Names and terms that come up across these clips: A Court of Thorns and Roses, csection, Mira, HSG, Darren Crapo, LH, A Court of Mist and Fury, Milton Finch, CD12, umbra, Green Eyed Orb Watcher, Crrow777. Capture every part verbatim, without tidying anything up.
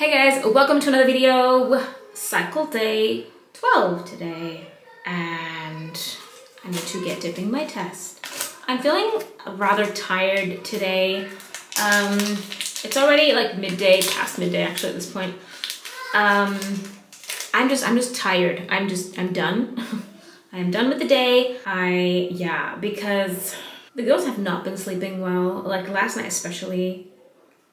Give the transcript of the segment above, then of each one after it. Hey guys, welcome to another video. Cycle day twelve today, and I need to get dipping my test. I'm feeling rather tired today. Um, it's already like midday, past midday actually at this point. Um, I'm just, I'm just tired. I'm just, I'm done. I am done with the day. I, yeah, because the girls have not been sleeping well. Like last night especially.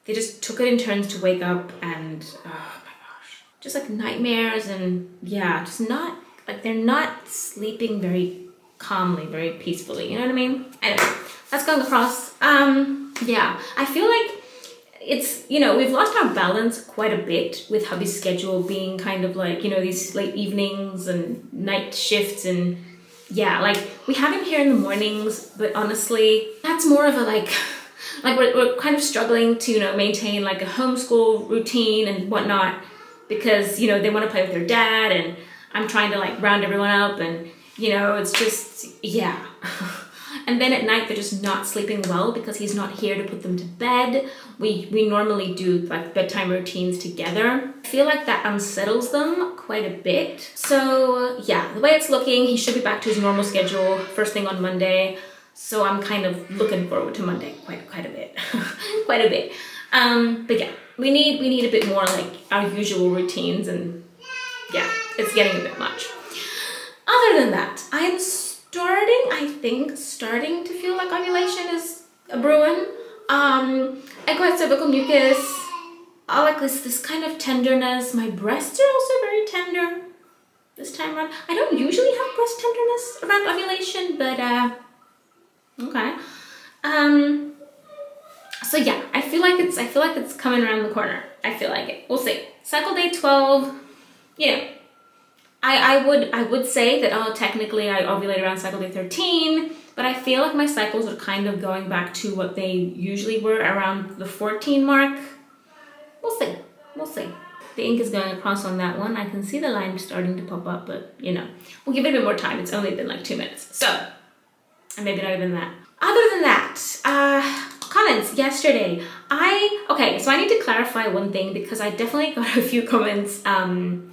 They just took it in turns to wake up and, oh my gosh, just like nightmares and yeah, just not, like they're not sleeping very calmly, very peacefully, you know what I mean? Anyway, that's going across. Um, yeah, I feel like it's, you know, we've lost our balance quite a bit with hubby's schedule being kind of like, you know, these late evenings and night shifts and yeah, like we have him here in the mornings, but honestly, that's more of a like, Like we're, we're kind of struggling to, you know, maintain like a homeschool routine and whatnot because, you know, they want to play with their dad and I'm trying to like round everyone up and, you know, it's just, yeah. And then at night, they're just not sleeping well because he's not here to put them to bed. We, we normally do like bedtime routines together. I feel like that unsettles them quite a bit. So yeah, the way it's looking, he should be back to his normal schedule first thing on Monday. So I'm kind of looking forward to Monday quite quite a bit, quite a bit. Um, but yeah, we need we need a bit more like our usual routines, and yeah, it's getting a bit much. Other than that, I'm starting, I think, starting to feel like ovulation is a brewing. Um, echoic cervical mucus, I like this this kind of tenderness. My breasts are also very tender this time around. I don't usually have breast tenderness around ovulation, but. Uh, Okay, um, so yeah, I feel like it's I feel like it's coming around the corner. I feel like it. We'll see. Cycle day twelve. You know, I I would I would say that oh technically I ovulate around cycle day thirteen, but I feel like my cycles are kind of going back to what they usually were around the fourteen mark. We'll see. We'll see. The ink is going across on that one. I can see the line starting to pop up, but you know, we'll give it a bit more time. It's only been like two minutes, so. And maybe not even that. Other than that, uh, comments yesterday. I, okay, so I need to clarify one thing because I definitely got a few comments um,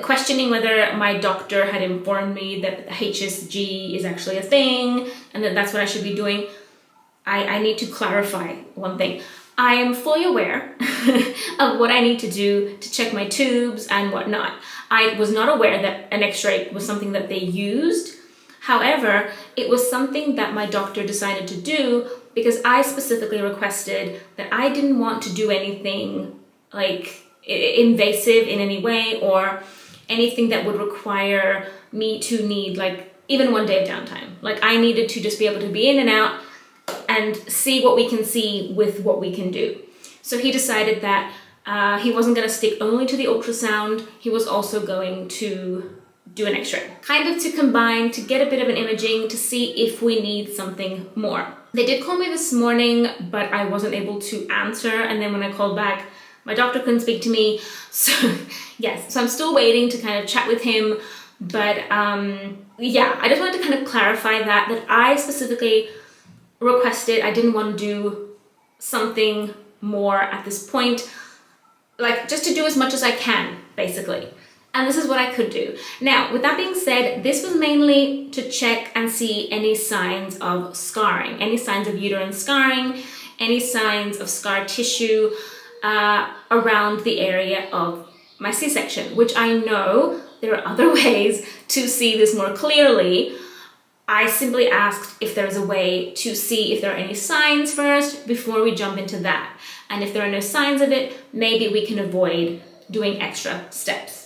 questioning whether my doctor had informed me that H S G is actually a thing and that that's what I should be doing. I, I need to clarify one thing. I am fully aware of what I need to do to check my tubes and whatnot. I was not aware that an x-ray was something that they used. However, it was something that my doctor decided to do because I specifically requested that I didn't want to do anything like invasive in any way or anything that would require me to need like even one day of downtime. Like I needed to just be able to be in and out and see what we can see with what we can do. So he decided that uh, he wasn't gonna stick only to the ultrasound, he was also going to do an x-ray, kind of to combine, to get a bit of an imaging, to see if we need something more. They did call me this morning, but I wasn't able to answer. And then when I called back, my doctor couldn't speak to me. So yes, so I'm still waiting to kind of chat with him. But um, yeah, I just wanted to kind of clarify that, that I specifically requested, I didn't want to do something more at this point, like just to do as much as I can, basically. And this is what I could do. Now, with that being said, this was mainly to check and see any signs of scarring, any signs of uterine scarring, any signs of scar tissue uh, around the area of my C-section, which I know there are other ways to see this more clearly. I simply asked if there's a way to see if there are any signs first before we jump into that. And if there are no signs of it, maybe we can avoid doing extra steps.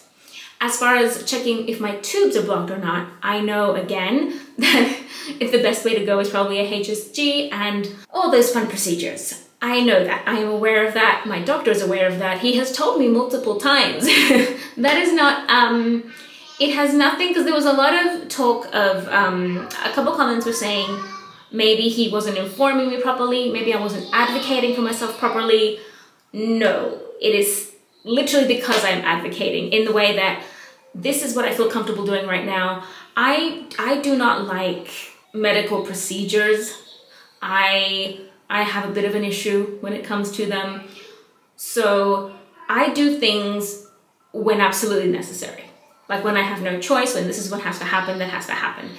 As far as checking if my tubes are blocked or not, I know again that if the best way to go is probably a H S G and all those fun procedures. I know that. I am aware of that. My doctor is aware of that. He has told me multiple times. That is not, um, it has nothing, because there was a lot of talk of, um, a couple comments were saying maybe he wasn't informing me properly, maybe I wasn't advocating for myself properly. No, it is literally because I'm advocating in the way that this is what I feel comfortable doing right now. I I do not like medical procedures. I I have a bit of an issue when it comes to them. So I do things when absolutely necessary. Like when I have no choice, when this is what has to happen, that has to happen.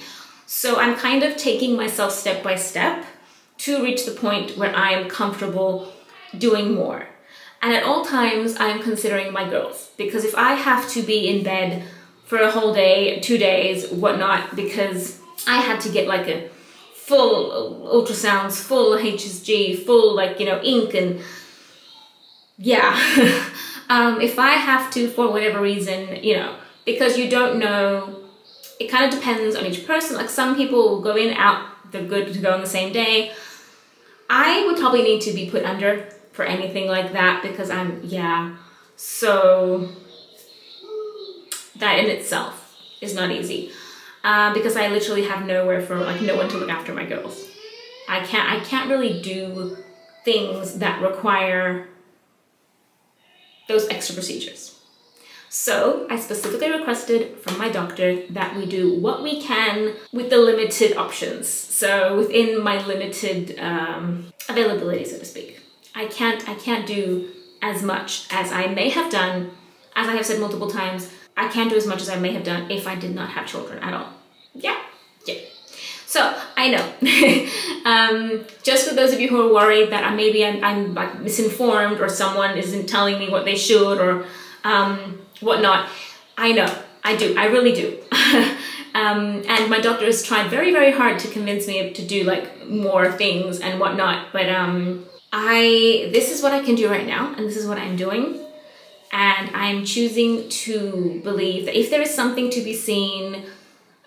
So I'm kind of taking myself step by step to reach the point where I am comfortable doing more. And at all times, I'm considering my girls, because if I have to be in bed for a whole day, two days, whatnot, because I had to get like a full ultrasounds, full H S G, full like, you know, ink and yeah. um, if I have to, for whatever reason, you know, because you don't know, it kind of depends on each person. Like some people will go in, out, they're good to go on the same day. I would probably need to be put under for anything like that, because I'm, yeah, so that in itself is not easy, uh, because I literally have nowhere for, like, no one to look after my girls. I can't, I can't really do things that require those extra procedures. So I specifically requested from my doctor that we do what we can with the limited options. So within my limited um, availability, so to speak. I can't, I can't do as much as I may have done. As I have said multiple times, I can't do as much as I may have done if I did not have children at all. Yeah, yeah. So I know, um, just for those of you who are worried that maybe I'm, I'm like misinformed or someone isn't telling me what they should or um, whatnot. I know, I do, I really do. um, and my doctor has tried very, very hard to convince me to do like more things and whatnot, but um, I, this is what I can do right now, and this is what I'm doing. And I'm choosing to believe that if there is something to be seen,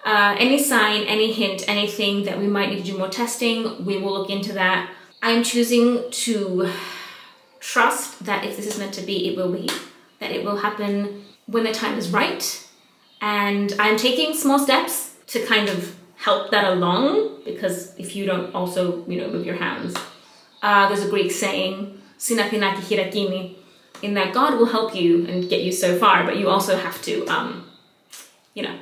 uh, any sign, any hint, anything that we might need to do more testing, we will look into that. I'm choosing to trust that if this is meant to be, it will be. That it will happen when the time is right, and I'm taking small steps to kind of help that along, because if you don't also, you know, move your hands, uh, there's a Greek saying, "Sinakinaki hirakimi," in that God will help you and get you so far, but you also have to, um, you know,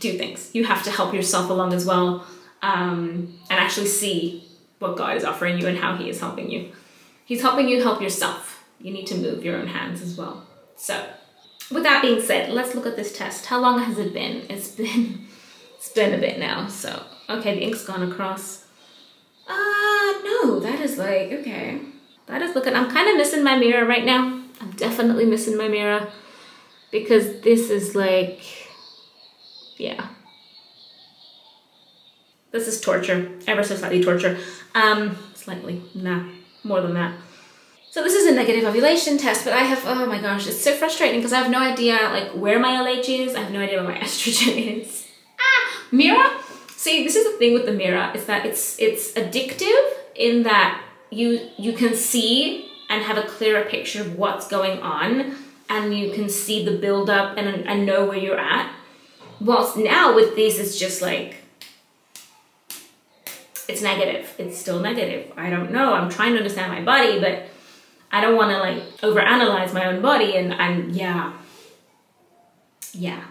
do things. You have to help yourself along as well, um, and actually see what God is offering you and how He is helping you. He's helping you help yourself. You need to move your own hands as well. So with that being said, let's look at this test. How long has it been? It's been, it's been a bit now. So, okay, the ink's gone across. Uh, no, that is like, okay. That is looking, I'm kind of missing my mirror right now. I'm definitely missing my mirror, because this is like, yeah. This is torture, ever so slightly torture. Um, slightly, nah, more than that. So this is a negative ovulation test, but I have, oh my gosh, it's so frustrating because I have no idea like where my L H is. I have no idea where my estrogen is. Ah, Mira. See, this is the thing with the Mira, is that it's it's addictive in that you you can see and have a clearer picture of what's going on, and you can see the buildup and, and know where you're at. Whilst now with these, it's just like, it's negative. It's still negative. I don't know. I'm trying to understand my body, but I don't want to like overanalyze my own body, and I'm, yeah, yeah.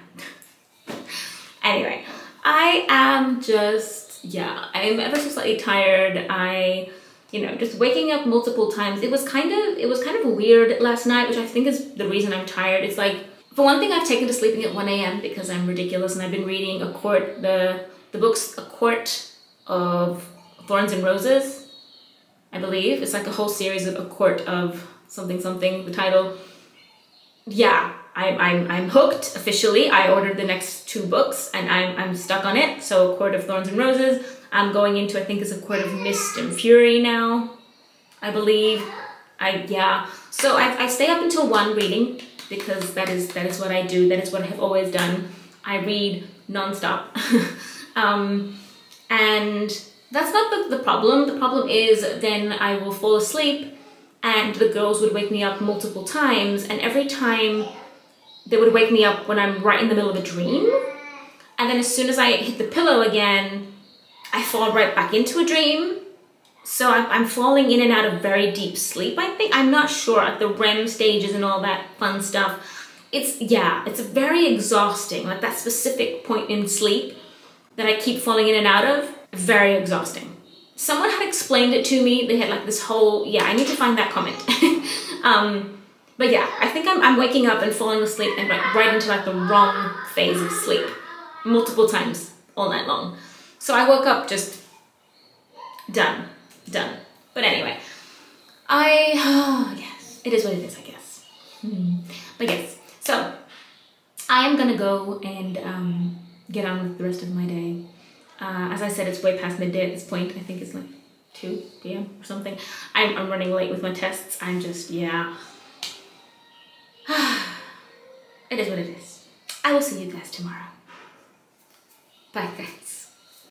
Anyway, I am just, yeah, I'm ever so slightly tired. I, you know, just waking up multiple times. It was kind of, it was kind of weird last night, which I think is the reason I'm tired. It's like, for one thing, I've taken to sleeping at one A M because I'm ridiculous, and I've been reading A Court, the, the books, A Court of Thorns and Roses. I believe it's like a whole series of A Court of something something, the title. Yeah, I'm, I'm, I'm hooked officially. I ordered the next two books and I'm, I'm stuck on it. So A Court of Thorns and Roses. I'm going into, I think it's A Court of Mist and Fury now, I believe. I, yeah. So I, I stay up until one reading, because that is, that is what I do. That is what I have always done. I read nonstop. um, and... That's not the, the problem. The problem is then I will fall asleep and the girls would wake me up multiple times, and every time they would wake me up when I'm right in the middle of a dream, and then as soon as I hit the pillow again, I fall right back into a dream. So I'm, I'm falling in and out of very deep sleep, I think. I'm not sure, at the REM stages and all that fun stuff. It's, yeah, it's very exhausting. Like that specific point in sleep that I keep falling in and out of, very exhausting. Someone had explained it to me. They had like this whole, yeah, I need to find that comment. um, But yeah, I think I'm, I'm waking up and falling asleep and like right into like the wrong phase of sleep multiple times all night long. So I woke up just done, done. But anyway, I, oh yes, it is what it is, I guess. Mm. But yes, so I am gonna go and um, get on with the rest of my day. Uh, as I said, it's way past midday at this point. I think it's like two p m or something. I'm, I'm running late with my tests. I'm just, yeah. It is what it is. I will see you guys tomorrow. Bye, guys.